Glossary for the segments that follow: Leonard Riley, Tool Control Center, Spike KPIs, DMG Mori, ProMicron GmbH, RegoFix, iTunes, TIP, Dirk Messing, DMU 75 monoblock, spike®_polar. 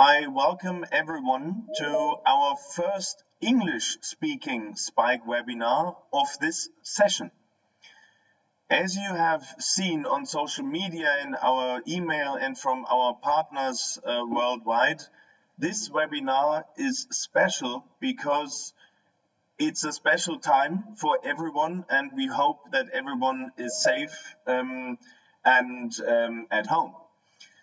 I welcome everyone to our first English-speaking Spike webinar of this session. As you have seen on social media, in our email and from our partners worldwide, this webinar is special because it's a special time for everyone, and we hope that everyone is safe and at home.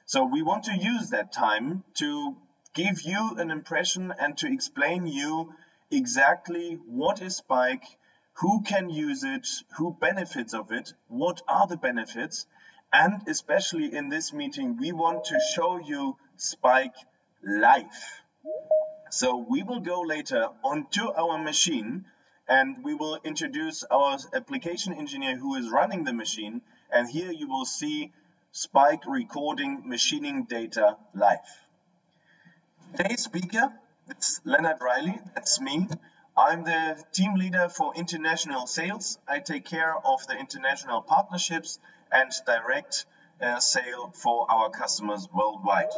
So we want to use that time to give you an impression and to explain you exactly what is Spike, who can use it, who benefits of it, what are the benefits, and especially in this meeting, we want to show you Spike live. So we will go later onto our machine and we will introduce our application engineer who is running the machine, and here you will see Spike recording machining data live. Today's speaker is Leonard Riley, that's me. I'm the team leader for international sales. I take care of the international partnerships and direct sale for our customers worldwide.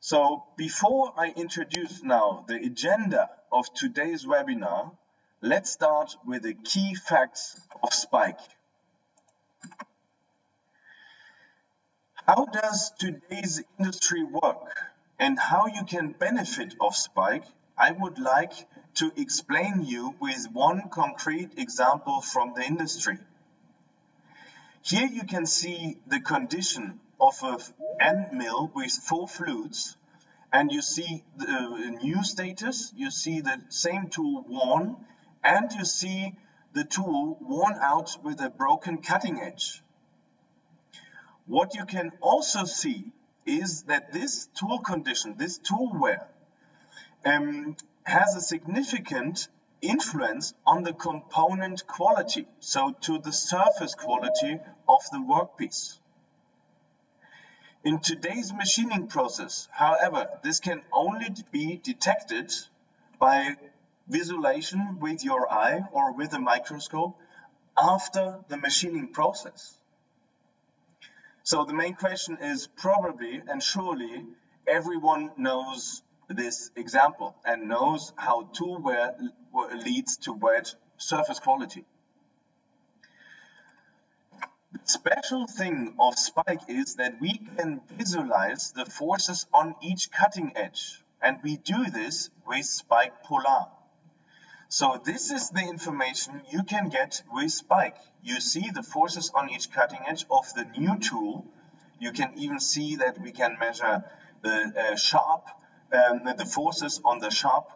So before I introduce now the agenda of today's webinar, let's start with the key facts of Spike. How does today's industry work and how you can benefit of Spike? I would like to explain you with one concrete example from the industry. Here you can see the condition of an end mill with 4 flutes, and you see the new status, you see the same tool worn, and you see the tool worn out with a broken cutting edge. What you can also see is that this tool condition, this tool wear, has a significant influence on the component quality, so to the surface quality of the workpiece. In today's machining process, however, this can only be detected by visualization with your eye or with a microscope after the machining process. So the main question is, probably and surely everyone knows this example and knows how tool wear leads to wet surface quality. The special thing of Spike is that we can visualize the forces on each cutting edge, and we do this with spike®_polar. So this is the information you can get with Spike. You see the forces on each cutting edge of the new tool. You can even see that we can measure the the forces on the sharp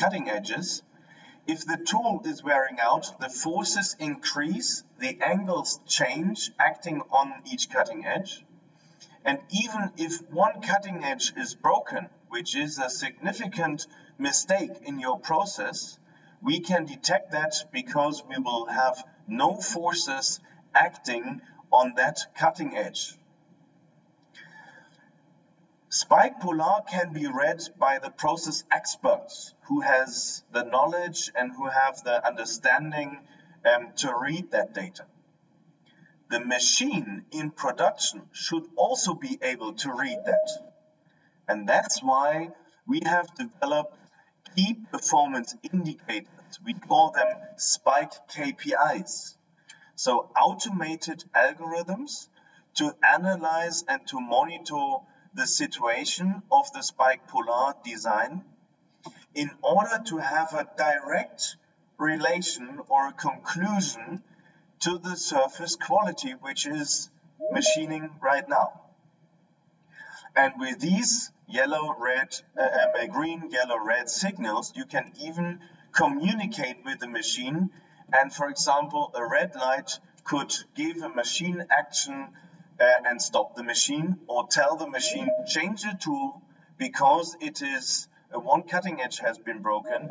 cutting edges. If the tool is wearing out, the forces increase, the angles change, acting on each cutting edge. And even if one cutting edge is broken, which is a significant mistake in your process, we can detect that because we will have no forces acting on that cutting edge. Spike®_polar can be read by the process experts who has the knowledge and who have the understanding to read that data. The machine in production should also be able to read that. And that's why we have developed key performance indicators. We call them Spike KPIs. So automated algorithms to analyze and to monitor the situation of the spike®_polar design in order to have a direct relation or a conclusion to the surface quality, which is machining right now. And with these yellow, red, green, yellow, red signals, you can even communicate with the machine. And for example, a red light could give a machine action and stop the machine, or tell the machine, change the tool because it is one cutting edge has been broken,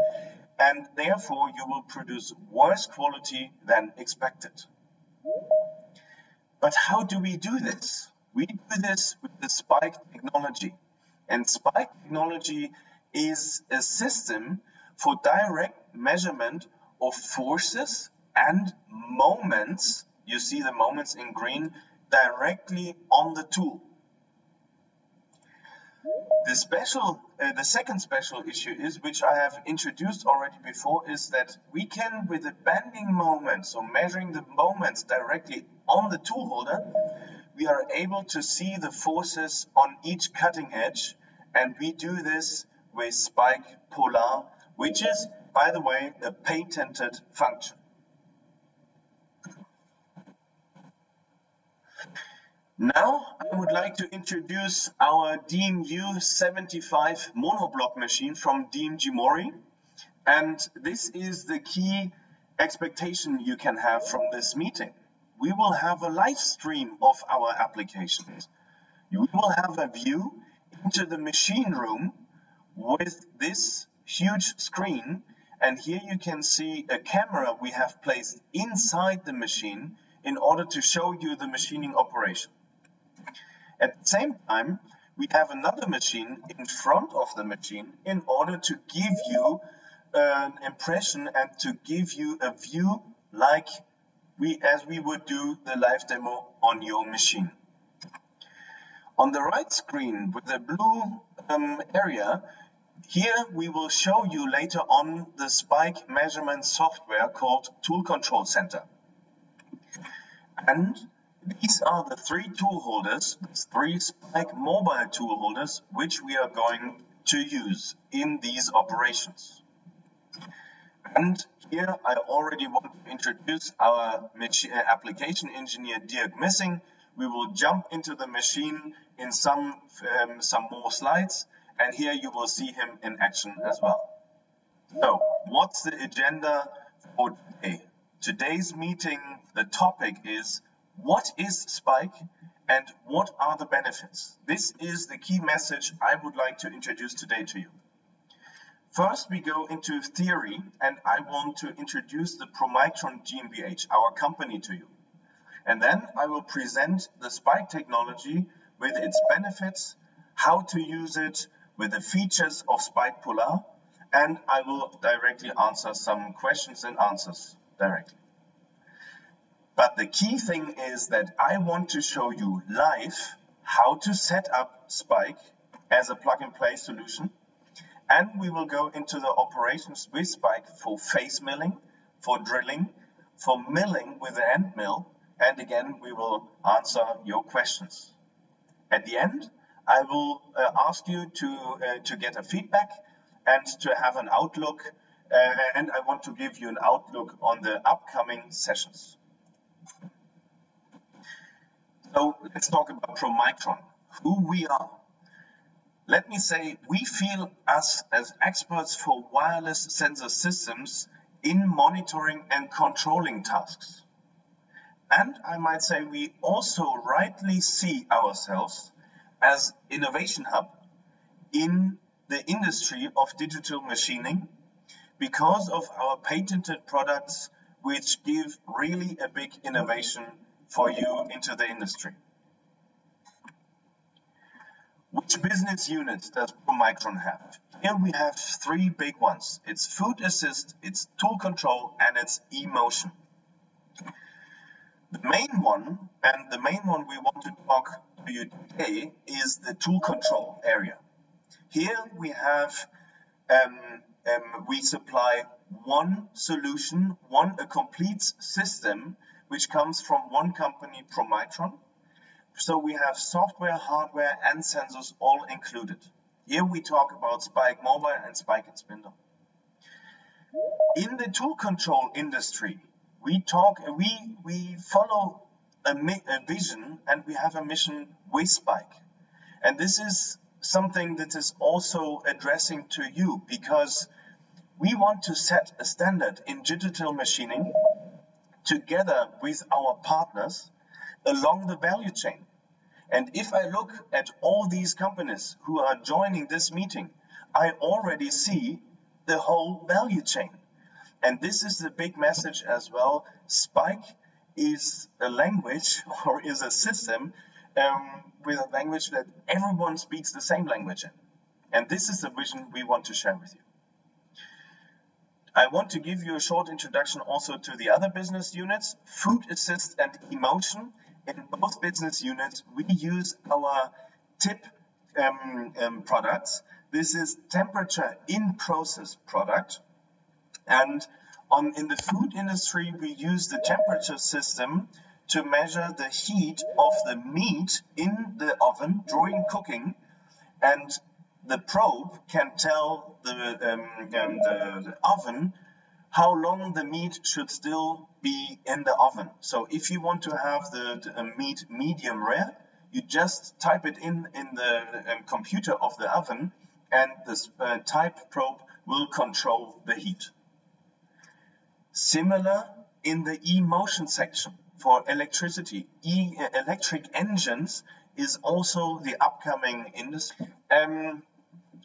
and therefore you will produce worse quality than expected. But how do we do this? We do this with the Spike technology. And Spike technology is a system for direct measurement of forces and moments. You see the moments in green directly on the tool. The second special issue is, which I have introduced already before, is that we can, with the bending moment, so measuring the moments directly on the tool holder, we are able to see the forces on each cutting edge, and we do this with Spike Polar, which is, by the way, a patented function. Now, I would like to introduce our DMU 75 monoblock machine from DMG Mori. And this is the key expectation you can have from this meeting. We will have a live stream of our applications. You will have a view into the machine room with this huge screen. And here you can see a camera we have placed inside the machine in order to show you the machining operation. At the same time, we have another machine in front of the machine in order to give you an impression and to give you a view like we would do the live demo on your machine. On the right screen with the blue area, here we will show you later on the Spike measurement software called Tool Control Center. And these are the three tool holders, three Spike mobile tool holders, which we are going to use in these operations. And here I already want to introduce our application engineer, Dirk Messing. We will jump into the machine in some more slides, and here you will see him in action as well. So, what's the agenda for today? Today's meeting, the topic is, what is Spike and what are the benefits? This is the key message I would like to introduce today to you. First, we go into theory, and I want to introduce the ProMicron GmbH, our company, to you. And then I will present the Spike technology with its benefits, how to use it, with the features of Spike Polar, and I will directly answer some questions and answers. Directly. But the key thing is that I want to show you live how to set up Spike as a plug-and-play solution, and we will go into the operations with Spike for face milling, for drilling, for milling with the end mill, and again we will answer your questions. At the end, I will ask you to get a feedback and to have an outlook. And I want to give you an outlook on the upcoming sessions. So let's talk about ProMicron, who we are. Let me say, we feel us as experts for wireless sensor systems in monitoring and controlling tasks. And I might say we also rightly see ourselves as innovation hub in the industry of digital machining, because of our patented products, which give really a big innovation for you into the industry. Which business units does ProMicron have? Here we have three big ones. It's Food Assist, it's Tool Control, and it's eMotion. The main one we want to talk to you today is the Tool Control area. Here we have we supply one solution, a complete system, which comes from one company, ProMicron. So we have software, hardware, and sensors all included. Here we talk about Spike Mobile and Spike & Spindle. In the tool control industry, we follow a vision, and we have a mission with Spike. And this is something that is also addressing to you, because we want to set a standard in digital machining together with our partners along the value chain. And if I look at all these companies who are joining this meeting, I already see the whole value chain. And this is the big message as well. Spike is a language, or is a system with a language that everyone speaks the same language in. And this is the vision we want to share with you. I want to give you a short introduction also to the other business units, Food Assist and eMotion. In both business units, we use our TIP products. This is temperature in process product. And in the food industry, we use the temperature system to measure the heat of the meat in the oven during cooking. And the probe can tell the oven how long the meat should still be in the oven. So if you want to have the meat medium rare, you just type it in the computer of the oven, and this type probe will control the heat. Similar in the e-motion section for electricity. Electric engines is also the upcoming industry.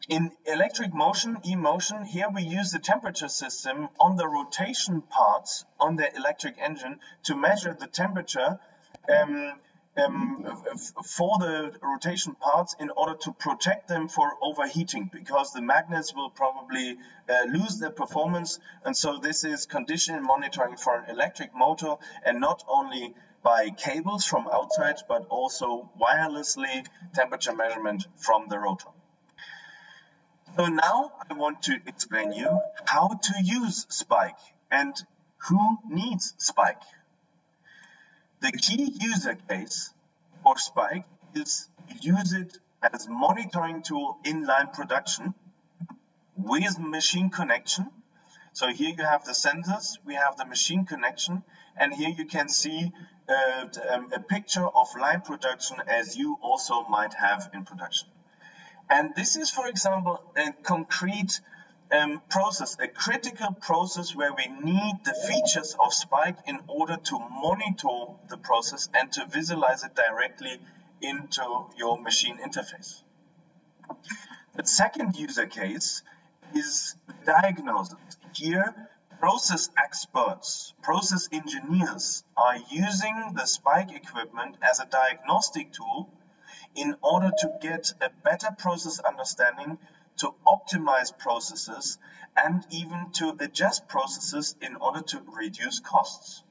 In electric motion, e-motion, here we use the temperature system on the rotation parts on the electric engine to measure the temperature for the rotation parts in order to protect them for overheating, because the magnets will probably lose their performance. And so this is condition monitoring for an electric motor, and not only by cables from outside, but also wirelessly temperature measurement from the rotor. So now I want to explain you how to use Spike and who needs Spike. The key user case for Spike is to use it as a monitoring tool in line production with machine connection. So here you have the sensors, we have the machine connection, and here you can see a picture of line production as you also might have in production. And this is, for example, a concrete process, a critical process where we need the features of Spike in order to monitor the process and to visualize it directly into your machine interface. The second user case is diagnosis. Here, process experts, process engineers are using the Spike equipment as a diagnostic tool in order to get a better process understanding, to optimize processes, and even to adjust processes in order to reduce costs.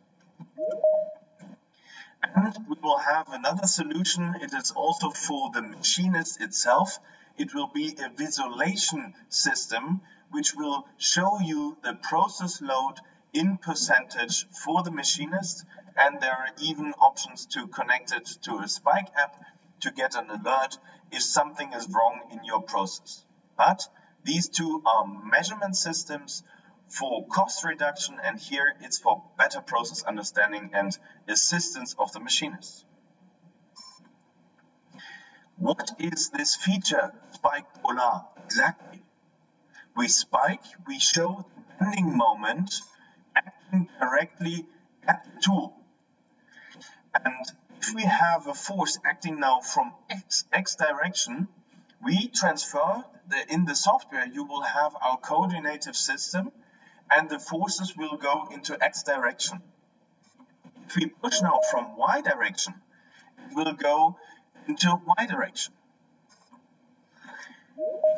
And we will have another solution. It is also for the machinist itself. It will be a visualization system, which will show you the process load in percentage for the machinist. And there are even options to connect it to a Spike app to get an alert if something is wrong in your process. But these two are measurement systems for cost reduction, and here it's for better process understanding and assistance of the machinist. What is this feature, Spike Polar, exactly? With Spike, we show the bending moment acting directly at the tool. And if we have a force acting now from X direction, we transfer, in the software, you will have our coordinative system, and the forces will go into X direction. If we push now from Y direction, it will go into Y direction.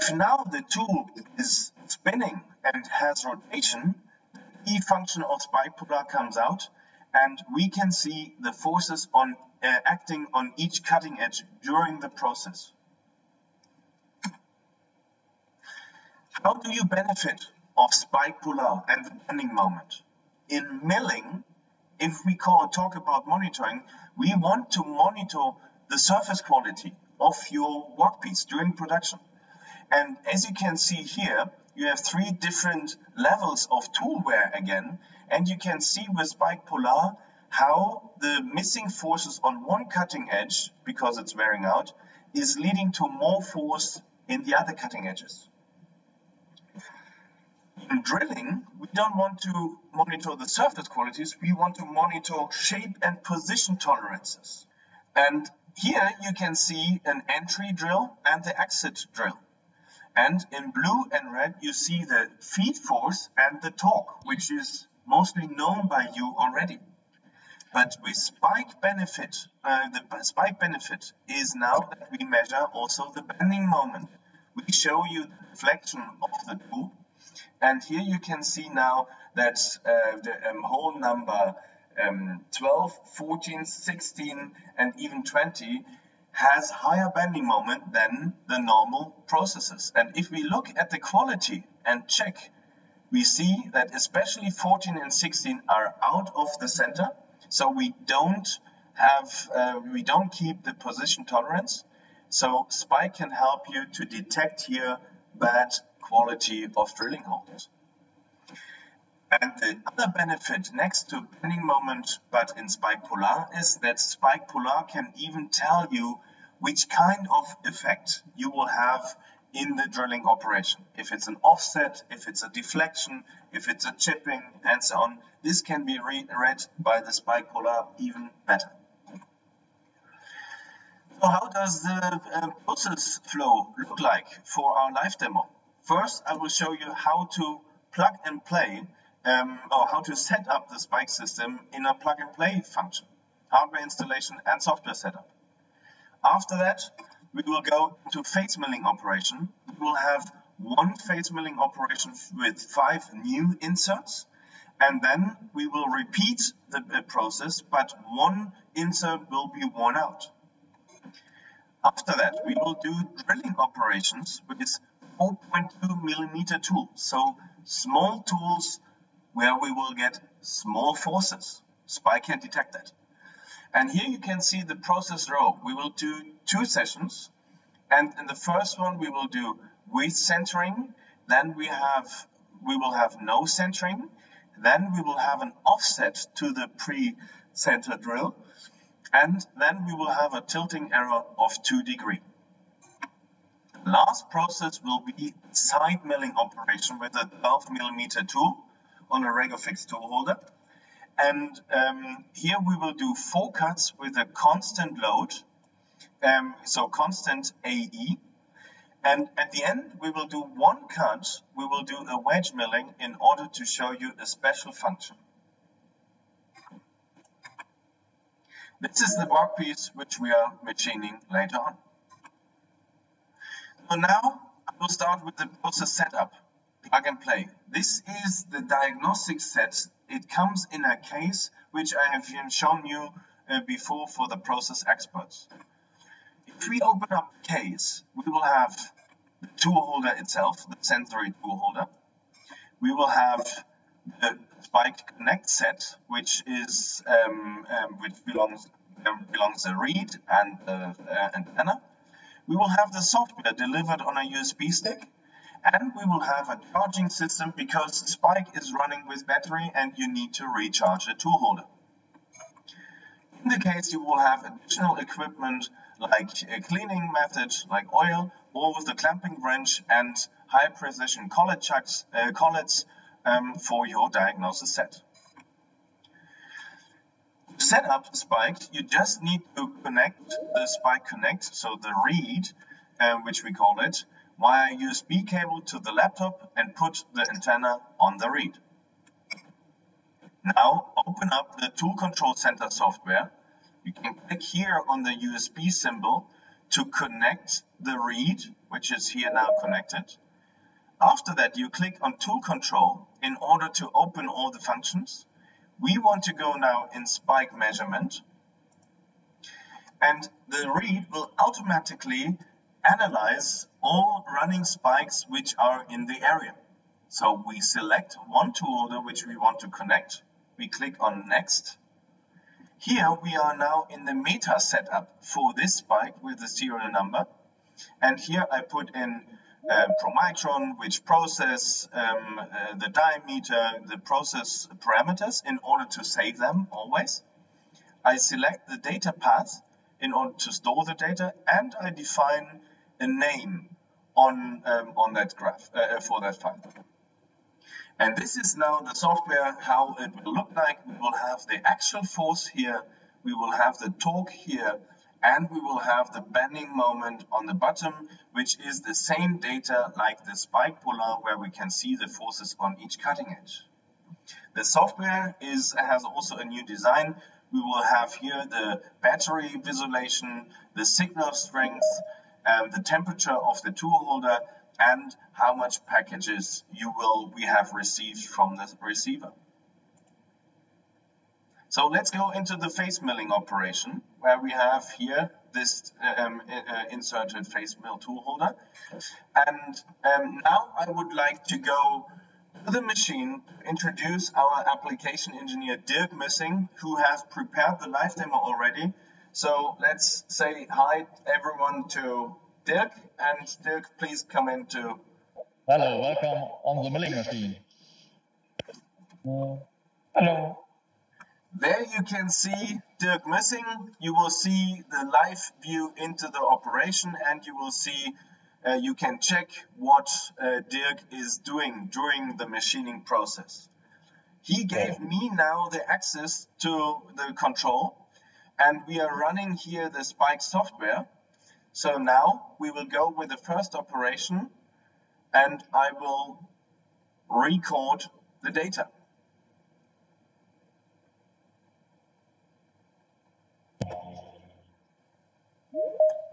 If now the tool is spinning and has rotation, the E function of Spike Polar comes out, and we can see the forces on acting on each cutting edge during the process. How do you benefit of Spike Polar and the bending moment? In milling, if we talk about monitoring, we want to monitor the surface quality of your workpiece during production. And as you can see here, you have three different levels of tool wear again, and you can see with Spike Polar how the missing forces on one cutting edge, because it's wearing out, is leading to more force in the other cutting edges. In drilling, we don't want to monitor the surface qualities, we want to monitor shape and position tolerances. And here you can see an entry drill and the exit drill. And in blue and red, you see the feed force and the torque, which is mostly known by you already. But with Spike benefit, the Spike benefit is now that we measure also the bending moment. We show you the deflection of the tool. And here you can see now that the hole number 12, 14, 16, and even 20 has higher bending moment than the normal processes. And if we look at the quality and check, we see that especially 14 and 16 are out of the center. So we don't keep the position tolerance. So Spike can help you to detect here bad quality of drilling holes. And the other benefit next to bending moment, but in Spike Polar, is that Spike Polar can even tell you which kind of effect you will have in the drilling operation. If it's an offset, if it's a deflection, if it's a chipping, and so on. This can be read by the Spike Polar even better. So how does the process flow look like for our live demo? First, I will show you how to plug and play or how to set up the Spike system in a plug and play function, hardware installation and software setup. After that, we will go to face milling operation. We will have one face milling operation with 5 new inserts, and then we will repeat the process, but one insert will be worn out. After that, we will do drilling operations with 4.2 millimeter tools, so small tools where we will get small forces. Spike can detect that. And here you can see the process row. We will do 2 sessions, and in the first one we will do with centering, then we will have no centering, then we will have an offset to the pre-center drill, and then we will have a tilting error of 2 degrees. The last process will be side milling operation with a 12 millimeter tool on a RegoFix tool holder. And here we will do 4 cuts with a constant load, so constant AE. And at the end, we will do 1 cut. We will do a wedge milling in order to show you a special function. This is the workpiece which we are machining later on. So now I will start with the process setup, plug and play. This is the diagnostic set. It comes in a case which I have shown you before for the process experts. If we open up the case, we will have the tool holder itself, the sensory tool holder. We will have the Spike Connect set, which is which belongs the read and the antenna. We will have the software delivered on a USB stick, and we will have a charging system because Spike is running with battery and you need to recharge the tool holder. In the case, you will have additional equipment like a cleaning method, like oil, or with the clamping wrench and high precision collets for your diagnosis set. To set up Spike, you just need to connect the Spike Connect, so the read, which we call it, via USB cable to the laptop and put the antenna on the read. Now open up the Tool Control Center software. You can click here on the USB symbol to connect the read, which is here now connected. After that, you click on Tool Control in order to open all the functions. We want to go now in Spike measurement, and the read will automatically analyze all running spikes which are in the area. So we select one tool holder which we want to connect. We click on Next. Here we are now in the meta setup for this spike with the serial number. And here I put in ProMicron, which process, the diameter, the process parameters in order to save them always. I select the data path in order to store the data, and I define a name on that graph for that file. And this is now the software, how it will look like. We will have the axial force here, we will have the torque here, and we will have the bending moment on the bottom, which is the same data like the Spike Polar, where we can see the forces on each cutting edge. The software has also a new design. We will have here the battery visualization, the signal strength, the temperature of the tool holder, and how much packages we have received from the receiver. So let's go into the face milling operation, where we have here this inserted face mill tool holder. And now I would like to go to the machine, introduce our application engineer, Dirk Messing, who has prepared the live demo already. So let's say hi everyone to Dirk, and Dirk, please come in too. Hello, welcome on the milling machine. Hello. There you can see Dirk Messing. You will see the live view into the operation, and you will see, you can check what Dirk is doing during the machining process. He gave me now the access to the control, and we are running here the Spike software. So now we will go with the first operation, and I will record the data.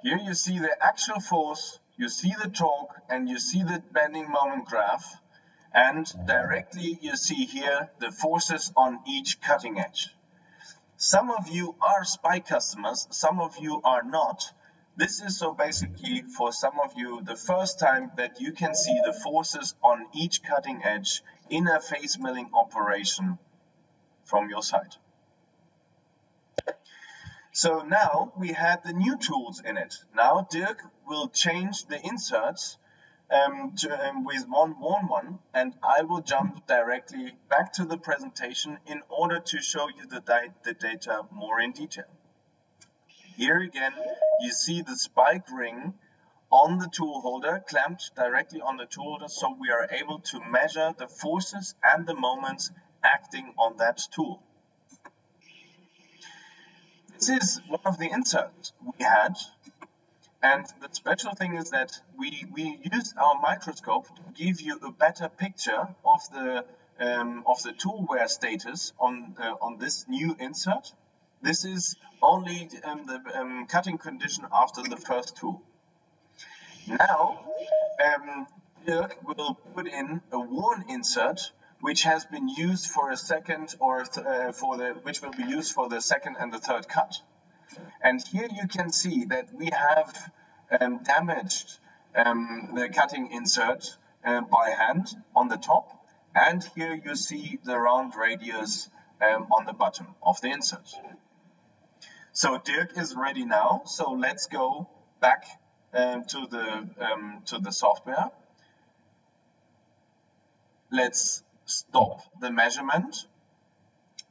Here you see the axial force, you see the torque, and you see the bending moment graph, and directly you see here the forces on each cutting edge. Some of you are Spike customers, some of you are not. This is so basically for some of you the first time that you can see the forces on each cutting edge in a face milling operation from your side. So now we had the new tools in it. Now Dirk will change the inserts with one worn one, and I will jump directly back to the presentation in order to show you the data more in detail. Here again, you see the Spike ring on the tool holder, clamped directly on the tool holder, so we are able to measure the forces and the moments acting on that tool. This is one of the inserts we had, and the special thing is that we used our microscope to give you a better picture of the tool wear status on this new insert. This is only the cutting condition after the first tool. Now, Dirk will put in a worn insert, which has been used for a second or which will be used for the second and the third cut. And here you can see that we have damaged the cutting insert by hand on the top, and here you see the round radius on the bottom of the insert. So Dirk is ready now, so let's go back to the software. Let's stop the measurement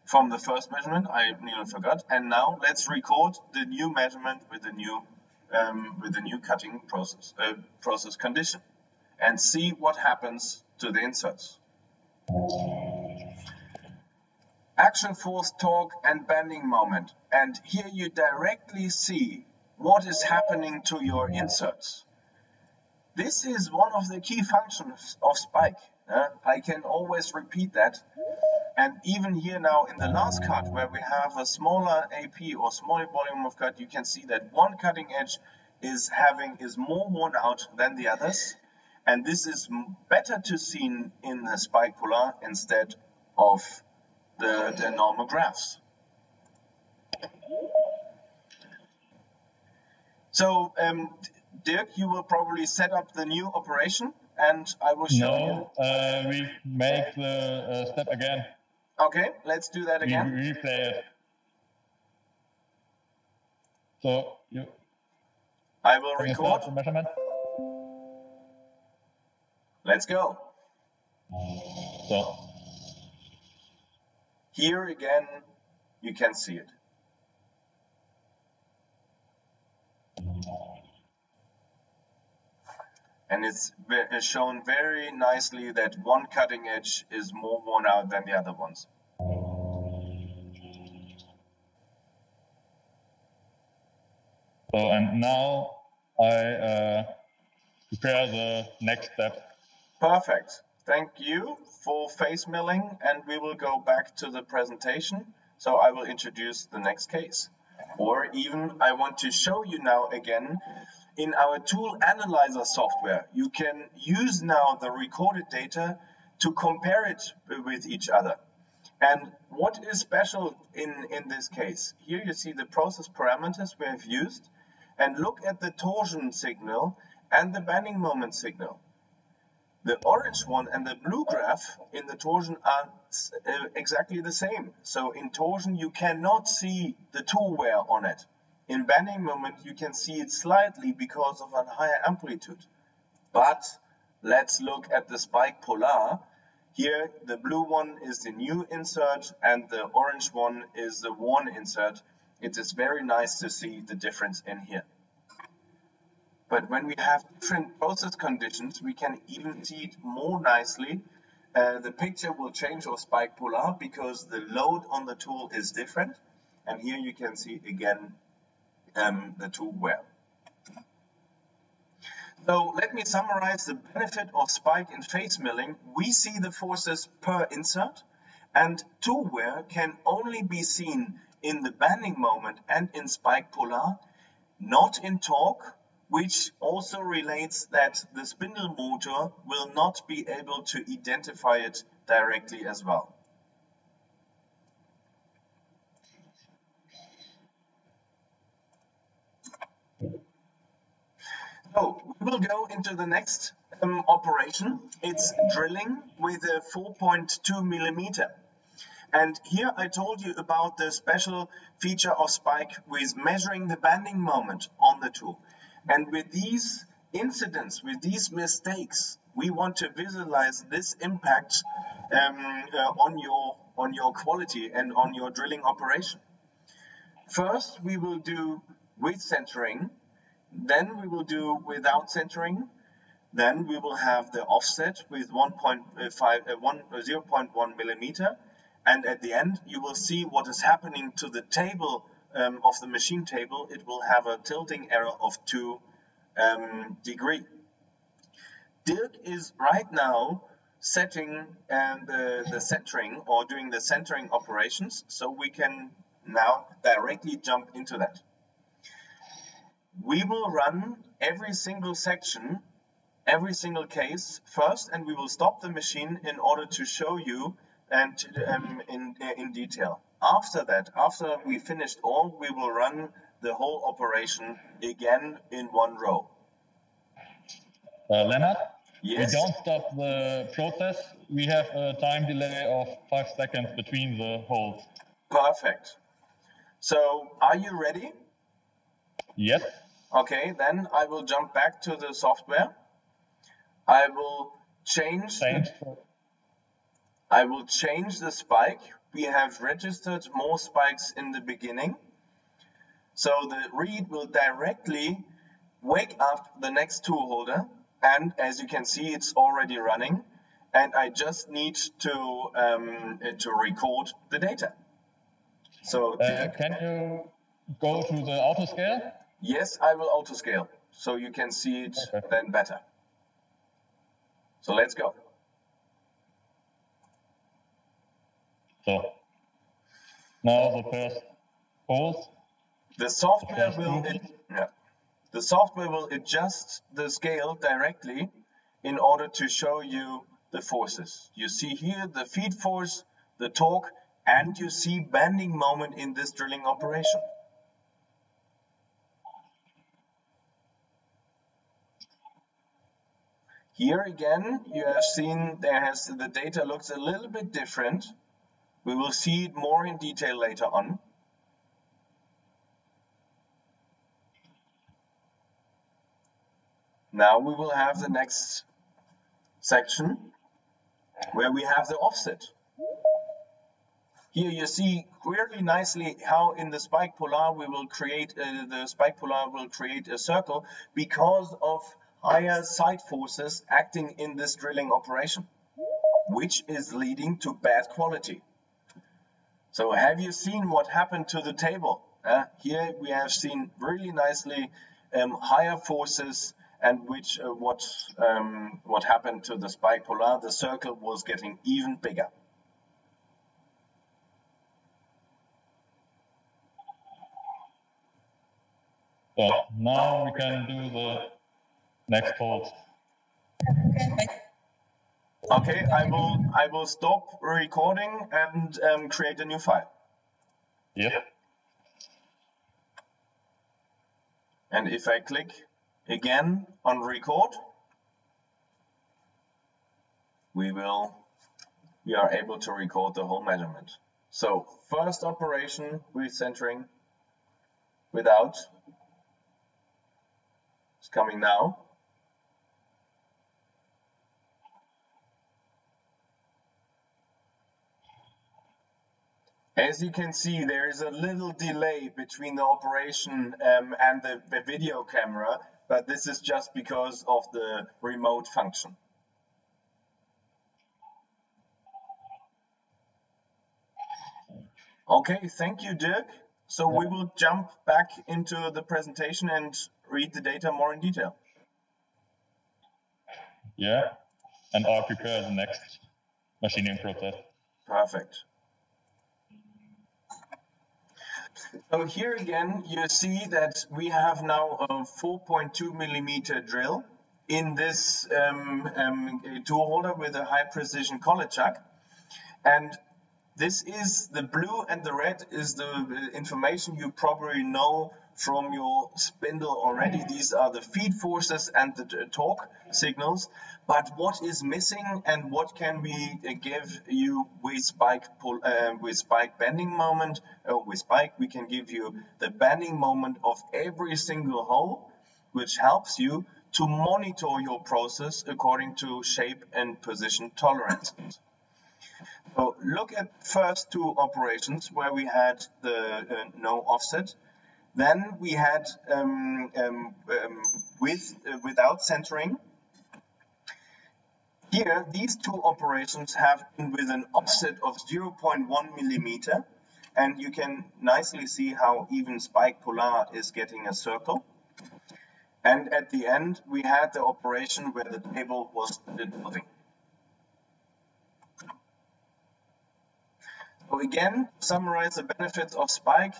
from the first measurement, I nearly forgot, and now let's record the new measurement with the new cutting process, process condition, and see what happens to the inserts. Axial force, torque, and bending moment. And here you directly see what is happening to your inserts. This is one of the key functions of Spike. I can always repeat that. And even here now in the last cut, where we have a smaller AP or smaller volume of cut, you can see that one cutting edge is more worn out than the others. And this is better to see in the Spike Polar instead of the normal graphs. So Dirk, you will probably set up the new operation, and I will show you. We make the step again. Okay, let's do that again. We replay it. So you. I will record the measurement. Let's go. So. Here again, you can see it. And it's shown very nicely that one cutting edge is more worn out than the other ones. So, and now I prepare the next step. Perfect. Thank you for face milling, and we will go back to the presentation. So I will introduce the next case, or even I want to show you now again in our tool analyzer software. You can use now the recorded data to compare it with each other. And what is special in this case? Here you see the process parameters we have used, and look at the torsion signal and the bending moment signal. The orange one and the blue graph in the torsion are exactly the same. So in torsion, you cannot see the tool wear on it. In bending moment, you can see it slightly because of a higher amplitude. But let's look at the Spike Polar. Here, the blue one is the new insert and the orange one is the worn insert. It is very nice to see the difference in here. But when we have different process conditions, we can even see it more nicely. The picture will change of Spike Polar because the load on the tool is different. And here you can see again the tool wear. So let me summarize the benefit of spike in face milling. We see the forces per insert, and tool wear can only be seen in the bending moment and in Spike Polar, not in torque, which also relates that the spindle motor will not be able to identify it directly as well. So we will go into the next operation. It's drilling with a 4.2 millimeter. And here I told you about the special feature of Spike with measuring the bending moment on the tool. And with these incidents, with these mistakes, we want to visualize this impact on your quality and on your drilling operation. First, we will do with centering. Then we will do without centering. Then we will have the offset with 0.1 millimeter. And at the end, you will see what is happening to the table of the machine table. It will have a tilting error of 2 degrees. Dirk is right now setting the centering or doing the centering operations. So we can now directly jump into that. We will run every single section, every single case first, and we will stop the machine in order to show you and in detail. After that, after we finished all, we will run the whole operation again in one row. Leonard? Yes? We don't stop the process. We have a time delay of 5 seconds between the holds. Perfect. So, are you ready? Yes. Okay, then I will jump back to the software. I will change the spike. We have registered more spikes in the beginning. So the read will directly wake up the next tool holder. And as you can see, it's already running. And I just need to record the data. So can you go to the auto scale? Yes, I will auto scale, so you can see it then better. So let's go. So now the first pulse. The software will adjust the scale directly in order to show you the forces. You see here the feed force, the torque, and you see bending moment in this drilling operation. Here again, you have seen the data looks a little bit different. We will see it more in detail later on. Now we will have the next section where we have the offset. Here you see really nicely how in the Spike Polar we will create a circle because of higher side forces acting in this drilling operation, which is leading to bad quality. So have you seen what happened to the table? Here we have seen really nicely higher forces and which what happened to the Spike Polar. The circle was getting even bigger. So now we can do the next hold. Okay, I will stop recording and create a new file. Yep. And if I click again on record, we are able to record the whole measurement. So first operation, recentering without, it's coming now. As you can see, there is a little delay between the operation and the video camera, but this is just because of the remote function. Okay, thank you, Dirk. So we will jump back into the presentation and read the data more in detail. Yeah, and I'll prepare the next machining process. Perfect. So here again, you see that we have now a 4.2mm drill in this tool holder with a high precision collet chuck. And this is the blue and the red is the information you probably know from your spindle already. These are the feed forces and the torque signals. But what is missing and what can we give you with spike bending moment? With spike, we can give you the bending moment of every single hole, which helps you to monitor your process according to shape and position tolerances. So look at first two operations where we had the no offset. Then we had without centering. Here, these two operations have been with an offset of 0.1mm, and you can nicely see how even spike polar is getting a circle. And at the end, we had the operation where the table was tilting. So again, summarize the benefits of spike.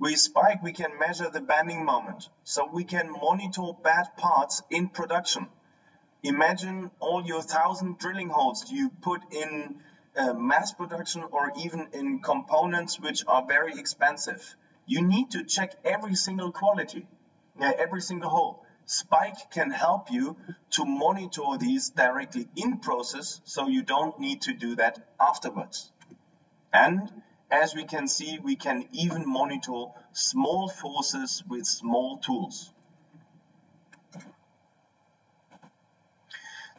With spike, we can measure the bending moment, so we can monitor bad parts in production. Imagine all your 1,000 drilling holes you put in mass production or even in components which are very expensive. You need to check every single quality, every single hole. Spike can help you to monitor these directly in process, so you don't need to do that afterwards. And as we can see, we can even monitor small forces with small tools.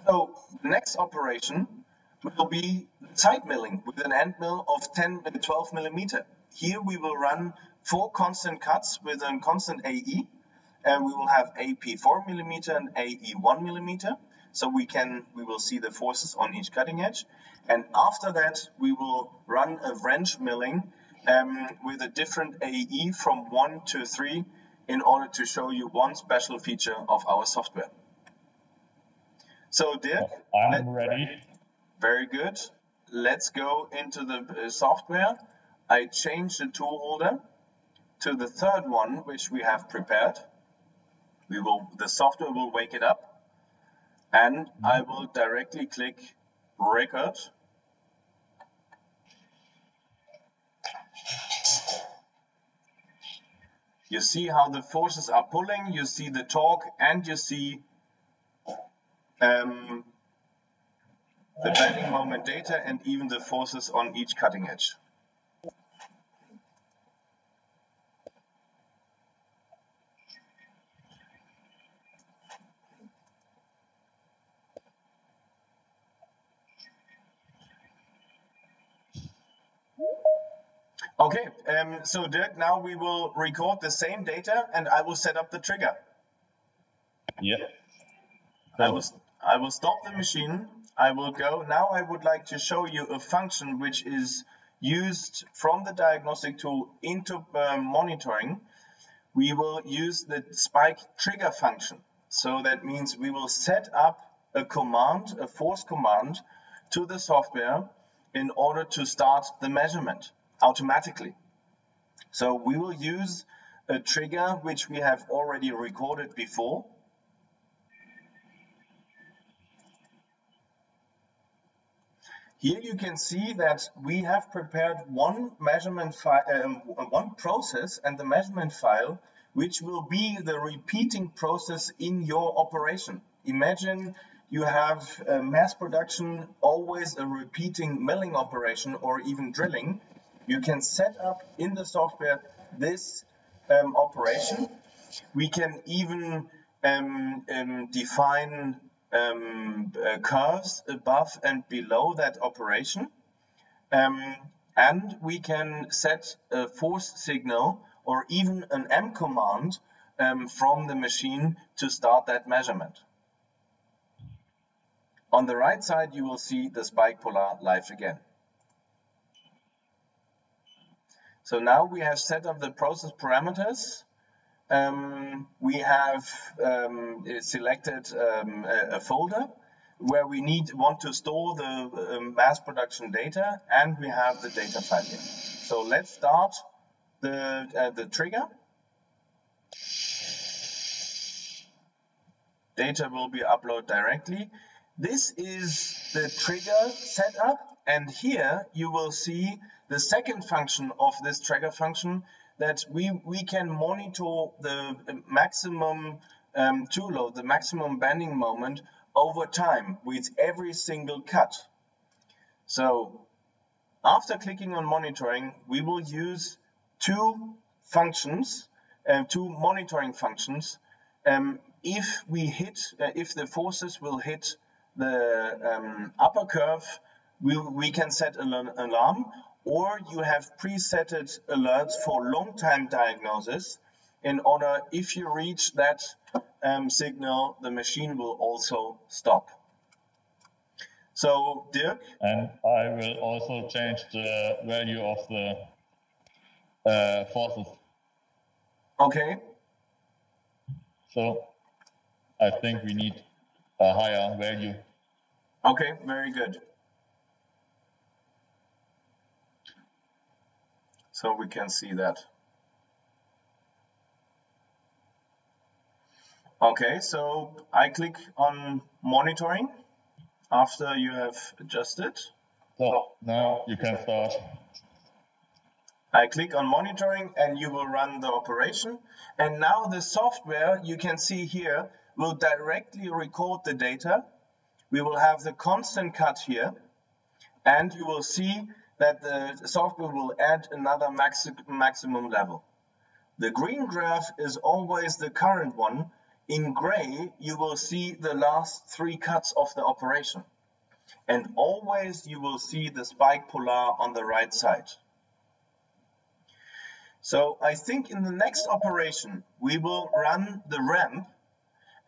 So the next operation will be side milling with an end mill of 10 to 12mm. Here we will run 4 constant cuts with a constant AE, and we will have AP 4mm and AE 1mm. So we will see the forces on each cutting edge. And after that, we will run a wrench milling with a different AE from 1 to 3 in order to show you one special feature of our software. So Dirk, I'm ready. Very good. Let's go into the software. I change the tool holder to the third one, which we have prepared. The software will wake it up. And I will directly click record. You see how the forces are pulling, you see the torque, and you see the bending moment data and even the forces on each cutting edge. Okay, so Dirk, now we will record the same data and I will set up the trigger. Yeah. I will stop the machine. I will go. Now I would like to show you a function which is used from the diagnostic tool into monitoring. We will use the spike trigger function. So that means we will set up a command, a force command to the software in order to start the measurement automatically. So we will use a trigger which we have already recorded before. Here you can see that we have prepared one measurement file, one process, and the measurement file which will be the repeating process in your operation. Imagine you have mass production, always a repeating milling operation or even drilling. You can set up in the software this operation. We can even define curves above and below that operation. And we can set a force signal or even an M command from the machine to start that measurement. On the right side, you will see the Spike Polar live again. So now we have set up the process parameters. We have selected a folder where we want to store the mass production data, and we have the data file here. So let's start the trigger. Data will be uploaded directly. This is the trigger setup, and here you will see the second function of this trigger function, that we can monitor the maximum tool load, the maximum bending moment over time with every single cut. So after clicking on monitoring, we will use two functions, two monitoring functions. If the forces will hit the upper curve, we can set an alarm, or you have presetted alerts for long time diagnosis in order, if you reach that signal, the machine will also stop. So, Dirk? And I will also change the value of the forces. Okay. So, I think we need a higher value. Okay, very good. So we can see that. Okay, so I click on monitoring after you have adjusted. So now you can start. I click on monitoring and you will run the operation. And now the software, you can see here, will directly record the data. We will have the constant cut here, and you will see that the software will add another maximum level. The green graph is always the current one. In gray, you will see the last three cuts of the operation. And always you will see the Spike Polar on the right side. So I think in the next operation, we will run the ramp,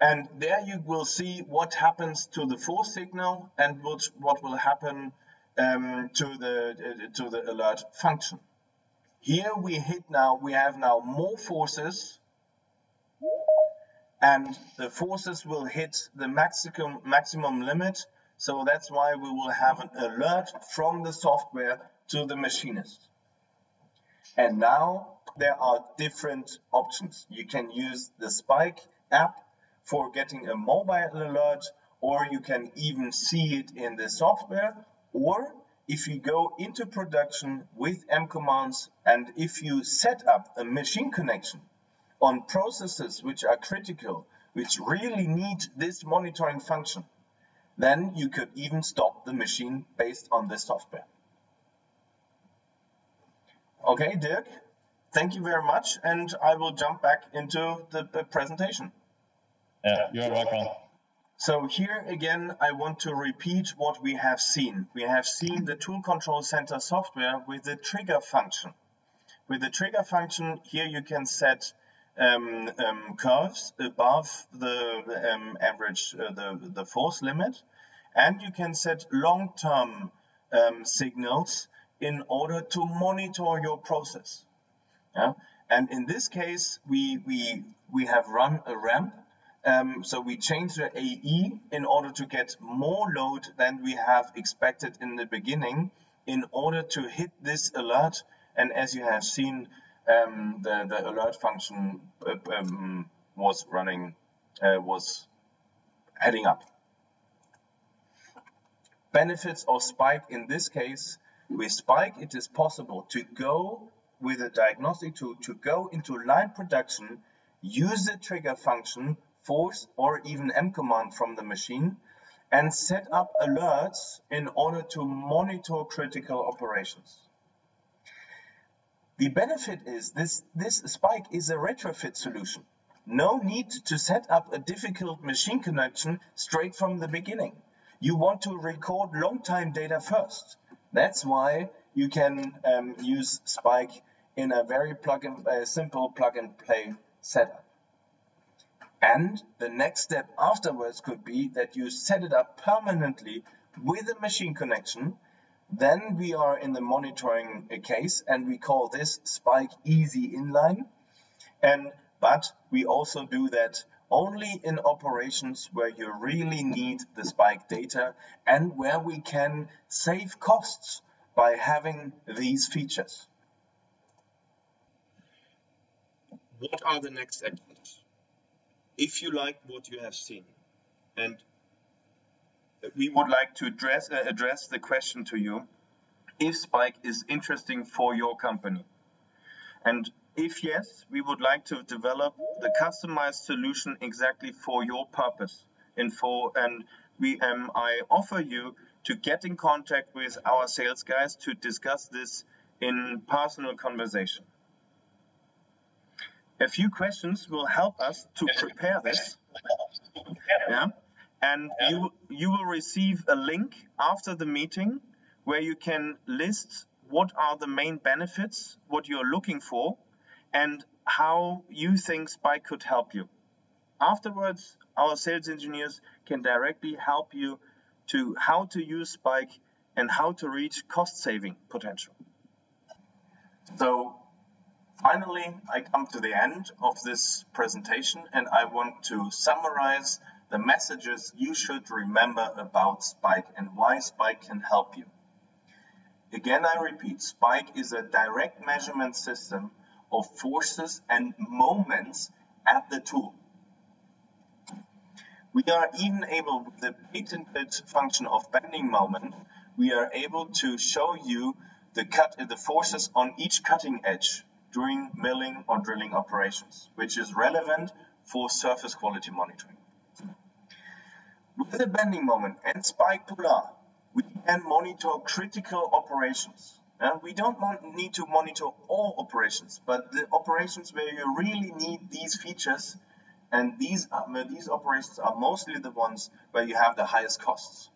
and there you will see what happens to the force signal and what will happen to the alert function. Here we have now more forces, and the forces will hit the maximum limit, so that's why we will have an alert from the software to the machinist. And now there are different options. You can use the Spike app for getting a mobile alert, or you can even see it in the software, or if you go into production with M commands, and if you set up a machine connection on processes which are critical, which really need this monitoring function, then you could even stop the machine based on this software. Okay, Dirk, thank you very much, and I will jump back into the presentation. Yeah, you're welcome. So here again, I want to repeat what we have seen. We have seen the Tool Control Center software with the trigger function. With the trigger function, here you can set curves above the average, the force limit, and you can set long-term signals in order to monitor your process. Yeah? And in this case, we have run a ramp, so we changed the AE in order to get more load than we have expected in the beginning in order to hit this alert. And as you have seen, the alert function was heading up. Benefits of Spike in this case: with Spike, it is possible to go with a diagnostic tool, to go into line production use the trigger function, force, or even M command from the machine, and set up alerts in order to monitor critical operations. The benefit is this Spike is a retrofit solution. No need to set up a difficult machine connection straight from the beginning. You want to record long time data first. That's why you can use Spike in a very simple plug and play setup. And the next step afterwards could be that you set it up permanently with a machine connection. Then we are in the monitoring case, and we call this Spike Easy Inline. But we also do that only in operations where you really need the Spike data and where we can save costs by having these features. What are the next actions? If you like what you have seen, and we would like to address the question to you, if Spike is interesting for your company. And if yes, we would like to develop the customized solution exactly for your purpose. I offer you to get in contact with our sales guys to discuss this in personal conversation. A few questions will help us to prepare this. Yeah? And you will receive a link after the meeting where you can list what are the main benefits, what you're looking for, and how you think Spike could help you. Afterwards, our sales engineers can directly help you to how to use Spike and how to reach cost-saving potential. So finally, I come to the end of this presentation, and I want to summarize the messages you should remember about Spike and why Spike can help you. Again, I repeat, Spike is a direct measurement system of forces and moments at the tool. We are even able, with the patented function of bending moment, we are able to show you the forces on each cutting edge during milling or drilling operations, which is relevant for surface quality monitoring. With the bending moment and Spike Polar, we can monitor critical operations. We don't need to monitor all operations, but the operations where you really need these features, and these operations are mostly the ones where you have the highest costs.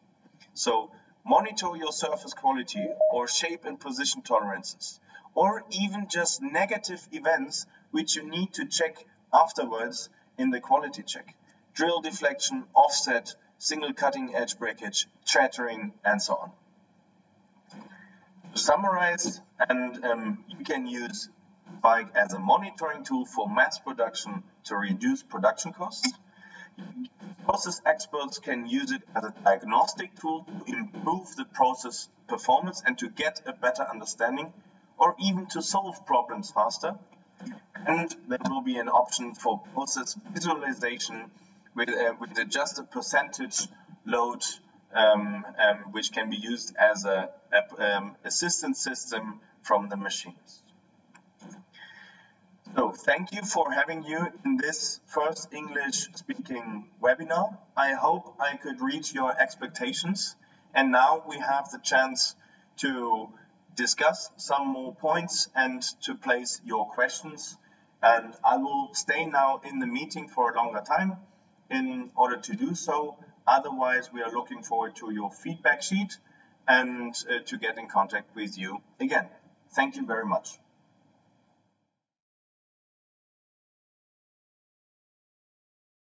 So monitor your surface quality or shape and position tolerances, or even just negative events which you need to check afterwards in the quality check. Drill deflection, offset, single cutting edge breakage, chattering, and so on. To summarize, you can use Spike as a monitoring tool for mass production to reduce production costs. Process experts can use it as a diagnostic tool to improve the process performance and to get a better understanding, or even to solve problems faster. And there will be an option for process visualization with adjusted percentage load, which can be used as an assistance system from the machines. So thank you for having you in this first English-speaking webinar. I hope I could reach your expectations. And now we have the chance to discuss some more points and to place your questions. And I will stay now in the meeting for a longer time in order to do so. Otherwise, we are looking forward to your feedback sheet and to get in contact with you again. Thank you very much.